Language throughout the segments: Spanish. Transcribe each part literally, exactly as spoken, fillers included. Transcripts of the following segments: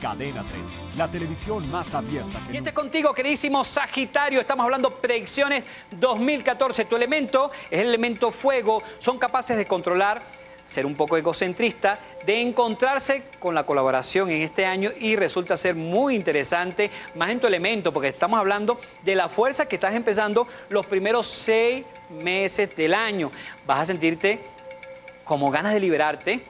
Cadena treinta, la televisión más abierta que nunca. Y este es contigo, queridísimo Sagitario. Estamos hablando predicciones dos mil catorce. Tu elemento es el elemento fuego. Son capaces de controlar, ser un poco egocentrista, de encontrarse con la colaboración en este año y resulta ser muy interesante, más en tu elemento, porque estamos hablando de la fuerza que estás empezando los primeros seis meses del año. Vas a sentirte como ganas de liberarte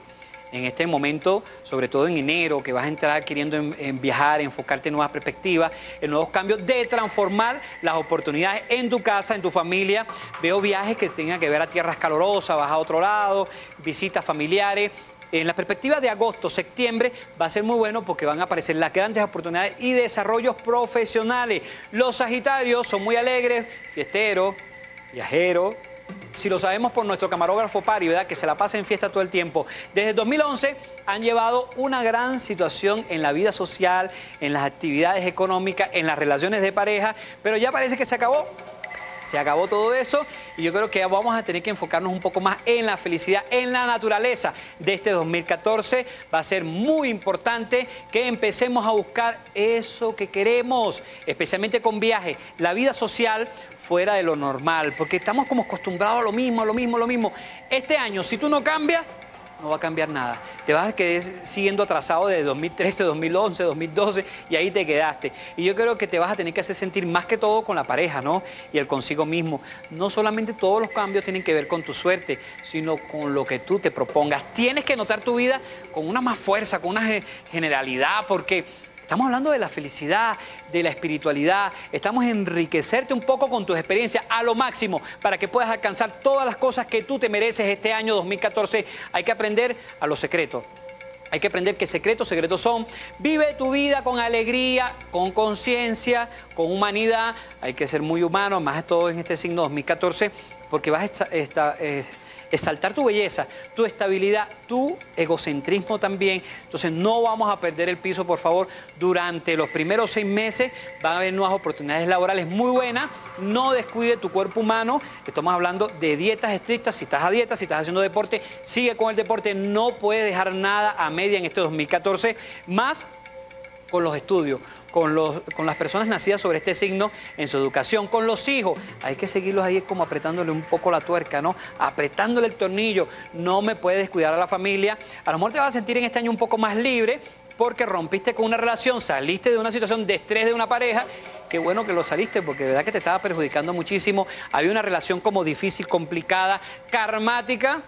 en este momento, sobre todo en enero, que vas a entrar queriendo en, en viajar, enfocarte en nuevas perspectivas, en nuevos cambios, de transformar las oportunidades en tu casa, en tu familia. Veo viajes que tengan que ver a tierras calurosas, vas a otro lado, visitas familiares. En la perspectiva de agosto, septiembre, va a ser muy bueno porque van a aparecer las grandes oportunidades y desarrollos profesionales. Los Sagitarios son muy alegres, fiesteros, viajeros. Si lo sabemos por nuestro camarógrafo Pari, ¿verdad?, que se la pasa en fiesta todo el tiempo. Desde dos mil once han llevado una gran situación en la vida social, en las actividades económicas, en las relaciones de pareja, pero ya parece que se acabó. Se acabó todo eso y yo creo que vamos a tener que enfocarnos un poco más en la felicidad, en la naturaleza de este dos mil catorce. Va a ser muy importante que empecemos a buscar eso que queremos, especialmente con viajes, la vida social fuera de lo normal, porque estamos como acostumbrados a lo mismo, a lo mismo, a lo mismo. Este año, si tú no cambias, no va a cambiar nada. Te vas a quedar siguiendo atrasado desde dos mil trece, dos mil once, dos mil doce y ahí te quedaste. Y yo creo que te vas a tener que hacer sentir más que todo con la pareja, ¿no? Y el consigo mismo. No solamente todos los cambios tienen que ver con tu suerte, sino con lo que tú te propongas. Tienes que notar tu vida con una más fuerza, con una generalidad, porque estamos hablando de la felicidad, de la espiritualidad. Estamos enriquecerte un poco con tus experiencias a lo máximo para que puedas alcanzar todas las cosas que tú te mereces este año dos mil catorce. Hay que aprender a los secretos. Hay que aprender que secretos, secretos son. Vive tu vida con alegría, con conciencia, con humanidad. Hay que ser muy humano, más todo en este signo dos mil catorce, porque vas a esta, esta, eh, exaltar tu belleza, tu estabilidad, tu egocentrismo también. Entonces no vamos a perder el piso, por favor. Durante los primeros seis meses van a haber nuevas oportunidades laborales muy buenas. No descuide tu cuerpo humano. Estamos hablando de dietas estrictas. Si estás a dieta, si estás haciendo deporte, sigue con el deporte. No puedes dejar nada a media en este dos mil catorce. Más con los estudios, con, los, con las personas nacidas sobre este signo en su educación, con los hijos. Hay que seguirlos ahí como apretándole un poco la tuerca, ¿no? Apretándole el tornillo. No me puede descuidar a la familia. A lo mejor te vas a sentir en este año un poco más libre porque rompiste con una relación, saliste de una situación de estrés de una pareja. Qué bueno que lo saliste, porque de verdad que te estaba perjudicando muchísimo. Había una relación como difícil, complicada, karmática,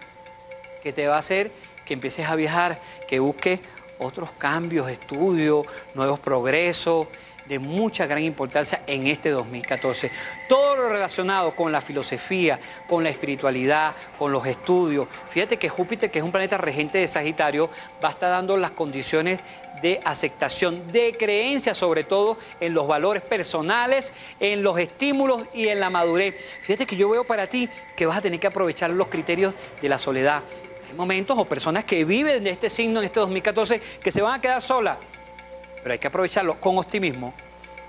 que te va a hacer que empieces a viajar, que busques otros cambios, estudios, nuevos progresos, de mucha gran importancia en este dos mil catorce. Todo lo relacionado con la filosofía, con la espiritualidad, con los estudios. Fíjate que Júpiter, que es un planeta regente de Sagitario, va a estar dando las condiciones de aceptación, de creencia, sobre todo en los valores personales, en los estímulos y en la madurez. Fíjate que yo veo para ti que vas a tener que aprovechar los criterios de la soledad. Momentos o personas que viven de este signo en este dos mil catorce que se van a quedar solas, pero hay que aprovecharlo con optimismo.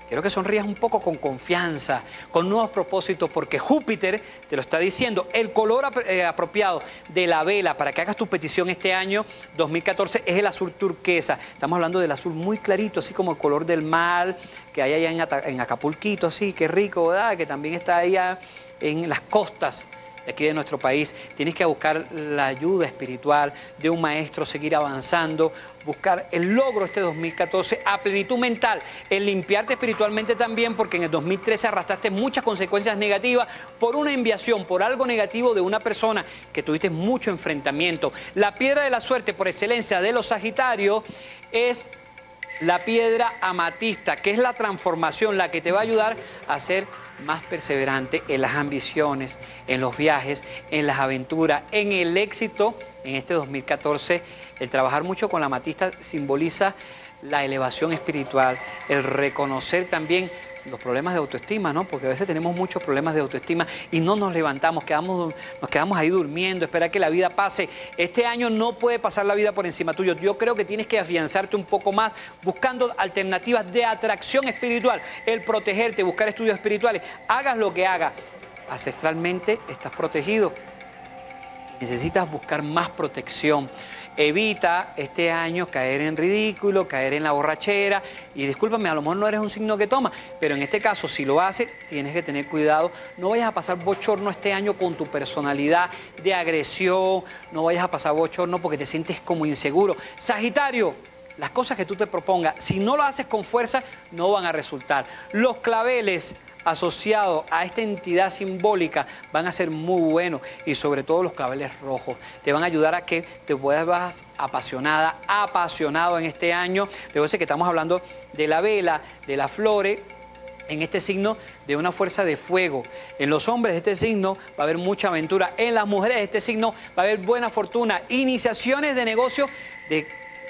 Quiero que sonrías un poco con confianza, con nuevos propósitos, porque Júpiter te lo está diciendo. El color ap eh, apropiado de la vela para que hagas tu petición este año dos mil catorce es el azul turquesa. Estamos hablando del azul muy clarito, así como el color del mar que hay allá en, Ata en Acapulquito, así que rico, ¿verdad? Que también está allá en las costas de aquí de nuestro país. Tienes que buscar la ayuda espiritual de un maestro, seguir avanzando, buscar el logro este dos mil catorce a plenitud mental, el limpiarte espiritualmente también, porque en el dos mil trece arrastraste muchas consecuencias negativas por una enviación, por algo negativo de una persona que tuviste mucho enfrentamiento. La piedra de la suerte por excelencia de los Sagitarios es la piedra amatista, que es la transformación, la que te va a ayudar a ser más perseverante en las ambiciones, en los viajes, en las aventuras, en el éxito. En este dos mil catorce, el trabajar mucho con la amatista simboliza la elevación espiritual, el reconocer también los problemas de autoestima, ¿no? Porque a veces tenemos muchos problemas de autoestima y no nos levantamos, quedamos, nos quedamos ahí durmiendo, esperar que la vida pase. Este año no puede pasar la vida por encima tuyo. Yo creo que tienes que afianzarte un poco más buscando alternativas de atracción espiritual, el protegerte, buscar estudios espirituales. Hagas lo que hagas, ancestralmente estás protegido. Necesitas buscar más protección. Evita este año caer en ridículo, caer en la borrachera. Y discúlpame, a lo mejor no eres un signo que toma, pero en este caso, si lo haces, tienes que tener cuidado. No vayas a pasar bochorno este año con tu personalidad de agresión. No vayas a pasar bochorno porque te sientes como inseguro. Sagitario, las cosas que tú te propongas, si no lo haces con fuerza, no van a resultar. Los claveles asociados a esta entidad simbólica van a ser muy buenos, y sobre todo los claveles rojos te van a ayudar a que te puedas apasionada, apasionado en este año. Luego sé que estamos hablando de la vela, de las flores, en este signo de una fuerza de fuego. En los hombres de este signo va a haber mucha aventura. En las mujeres de este signo va a haber buena fortuna, iniciaciones de negocios, de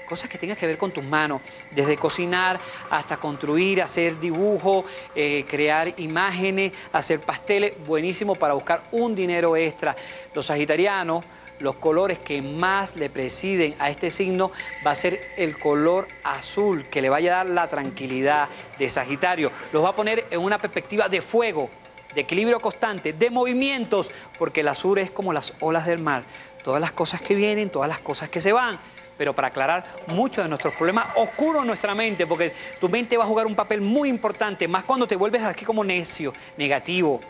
cosas que tengan que ver con tus manos, desde cocinar hasta construir, hacer dibujos, eh, crear imágenes, hacer pasteles. Buenísimo para buscar un dinero extra. Los sagitarianos, los colores que más le presiden a este signo va a ser el color azul, que le vaya a dar la tranquilidad de Sagitario. Los va a poner en una perspectiva de fuego, de equilibrio constante, de movimientos, porque el azul es como las olas del mar. Todas las cosas que vienen, todas las cosas que se van, pero para aclarar muchos de nuestros problemas oscuros en nuestra mente, porque tu mente va a jugar un papel muy importante, más cuando te vuelves aquí como necio, negativo.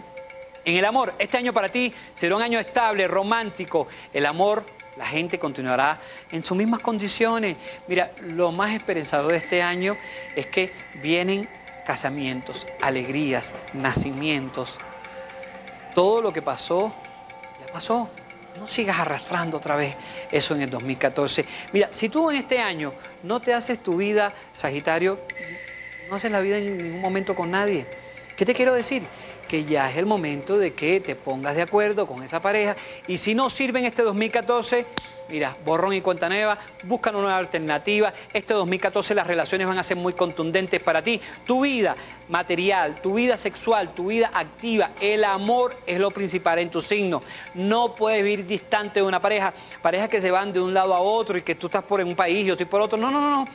En el amor, este año para ti será un año estable, romántico. El amor, la gente continuará en sus mismas condiciones. Mira, lo más esperanzador de este año es que vienen casamientos, alegrías, nacimientos. Todo lo que pasó, ya pasó. No sigas arrastrando otra vez eso en el dos mil catorce. Mira, si tú en este año no te haces tu vida, Sagitario, no haces la vida en ningún momento con nadie. ¿Qué te quiero decir? Que ya es el momento de que te pongas de acuerdo con esa pareja. Y si no sirve en este dos mil catorce, mira, borrón y cuenta nueva, buscan una nueva alternativa. Este dos mil catorce las relaciones van a ser muy contundentes para ti. Tu vida material, tu vida sexual, tu vida activa, el amor es lo principal en tu signo. No puedes vivir distante de una pareja, parejas que se van de un lado a otro y que tú estás por un país, yo estoy por otro. No, no, no, no.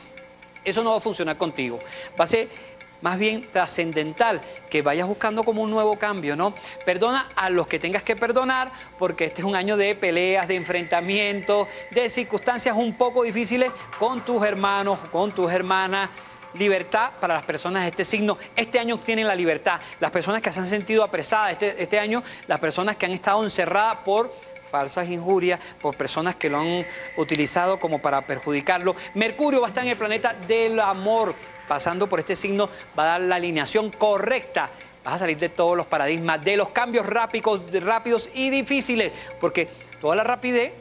Eso no va a funcionar contigo. Va a ser más bien trascendental, que vayas buscando como un nuevo cambio, ¿no? Perdona a los que tengas que perdonar, porque este es un año de peleas, de enfrentamientos, de circunstancias un poco difíciles con tus hermanos, con tus hermanas. Libertad para las personas de este signo. Este año tienen la libertad. Las personas que se han sentido apresadas este, este año, las personas que han estado encerradas por falsas injurias, por personas que lo han utilizado como para perjudicarlo. Mercurio va a estar en el planeta del amor. Pasando por este signo va a dar la alineación correcta. Vas a salir de todos los paradigmas, de los cambios rápidos, rápidos y difíciles, porque toda la rapidez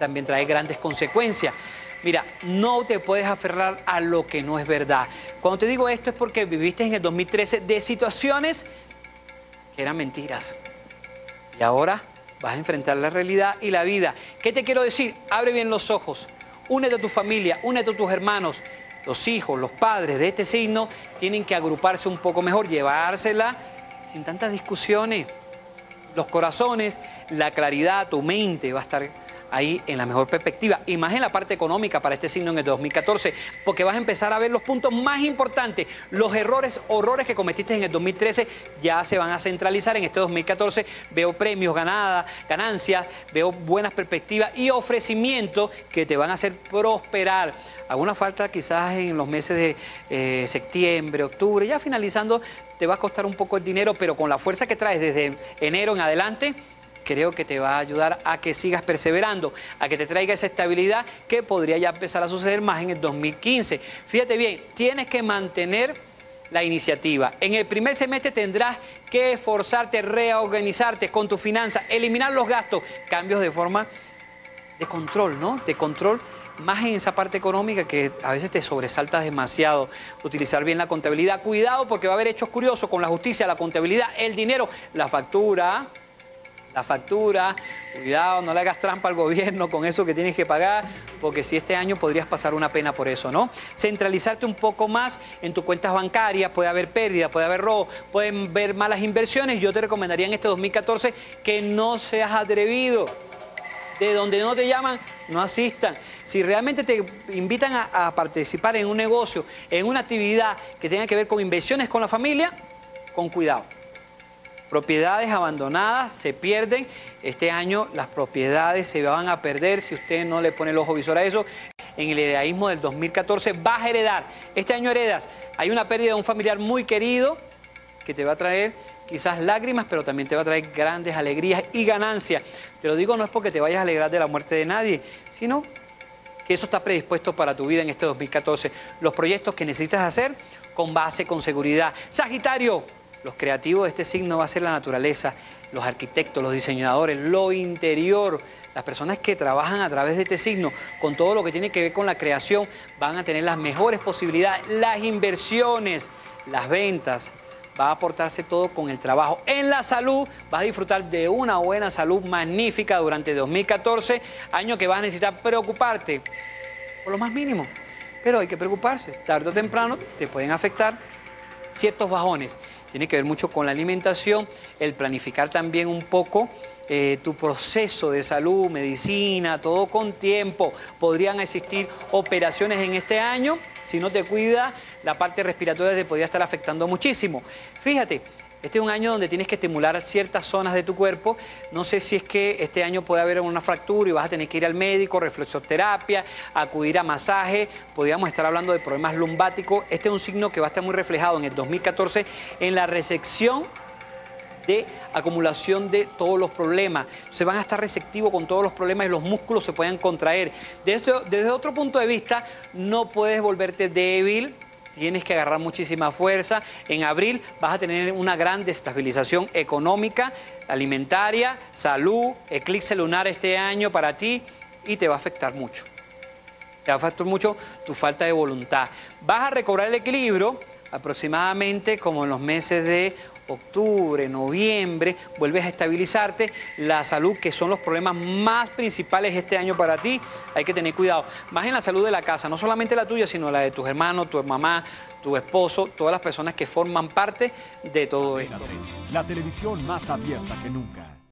también trae grandes consecuencias. Mira, no te puedes aferrar a lo que no es verdad. Cuando te digo esto es porque viviste en el dos mil trece de situaciones que eran mentiras. Y ahora vas a enfrentar la realidad y la vida. ¿Qué te quiero decir? Abre bien los ojos, únete a tu familia, únete a tus hermanos. Los hijos, los padres de este signo tienen que agruparse un poco mejor, llevársela sin tantas discusiones. Los corazones, la claridad, tu mente va a estar ahí en la mejor perspectiva. Y más en la parte económica para este signo en el dos mil catorce, porque vas a empezar a ver los puntos más importantes. Los errores, horrores que cometiste en el dos mil trece ya se van a centralizar en este dos mil catorce. Veo premios, ganadas, ganancias, veo buenas perspectivas y ofrecimientos que te van a hacer prosperar. Alguna falta quizás en los meses de eh, septiembre, octubre, ya finalizando te va a costar un poco el dinero, pero con la fuerza que traes desde enero en adelante, creo que te va a ayudar a que sigas perseverando, a que te traiga esa estabilidad que podría ya empezar a suceder más en el dos mil quince. Fíjate bien, tienes que mantener la iniciativa. En el primer semestre tendrás que esforzarte, reorganizarte con tus finanzas, eliminar los gastos, cambios de forma de control, ¿no? De control. Más en esa parte económica que a veces te sobresaltas demasiado. Utilizar bien la contabilidad. Cuidado porque va a haber hechos curiosos con la justicia, la contabilidad, el dinero, la factura. La factura. Cuidado, no le hagas trampa al gobierno con eso que tienes que pagar, porque si este año podrías pasar una pena por eso, ¿no? Centralizarte un poco más en tus cuentas bancarias. Puede haber pérdida, puede haber robo, pueden haber malas inversiones. Yo te recomendaría en este dos mil catorce que no seas atrevido. De donde no te llaman, no asistan. Si realmente te invitan a, a participar en un negocio, en una actividad que tenga que ver con inversiones con la familia, con cuidado. Propiedades abandonadas se pierden. Este año las propiedades se van a perder si usted no le pone el ojo visor a eso. En el heredadismo del dos mil catorce vas a heredar. Este año heredas. Hay una pérdida de un familiar muy querido que te va a traer quizás lágrimas, pero también te va a traer grandes alegrías y ganancias. Te lo digo, no es porque te vayas a alegrar de la muerte de nadie, sino que eso está predispuesto para tu vida en este dos mil catorce. Los proyectos que necesitas hacer con base, con seguridad. Sagitario, los creativos de este signo va a ser la naturaleza, los arquitectos, los diseñadores, lo interior. Las personas que trabajan a través de este signo, con todo lo que tiene que ver con la creación, van a tener las mejores posibilidades. Las inversiones, las ventas, va a aportarse todo con el trabajo. En la salud, vas a disfrutar de una buena salud magnífica durante dos mil catorce, año que vas a necesitar preocuparte por lo más mínimo. Pero hay que preocuparse, tarde o temprano te pueden afectar ciertos bajones. Tiene que ver mucho con la alimentación, el planificar también un poco eh, tu proceso de salud, medicina, todo con tiempo. Podrían existir operaciones en este año. Si no te cuida, la parte respiratoria te podría estar afectando muchísimo. Fíjate, este es un año donde tienes que estimular ciertas zonas de tu cuerpo. No sé si es que este año puede haber una fractura y vas a tener que ir al médico, reflexoterapia, acudir a masaje. Podríamos estar hablando de problemas lumbáticos. Este es un signo que va a estar muy reflejado en el dos mil catorce en la resección de acumulación de todos los problemas. Se van a estar receptivos con todos los problemas y los músculos se pueden contraer. Desde, desde otro punto de vista, no puedes volverte débil. Tienes que agarrar muchísima fuerza. En abril vas a tener una gran desestabilización económica, alimentaria, salud, eclipse lunar este año para ti y te va a afectar mucho. Te va a afectar mucho tu falta de voluntad. Vas a recobrar el equilibrio aproximadamente como en los meses de octubre, noviembre, vuelves a estabilizarte. La salud, que son los problemas más principales este año para ti, hay que tener cuidado. Más en la salud de la casa, no solamente la tuya, sino la de tus hermanos, tu mamá, tu esposo, todas las personas que forman parte de todo esto. La televisión más abierta que nunca.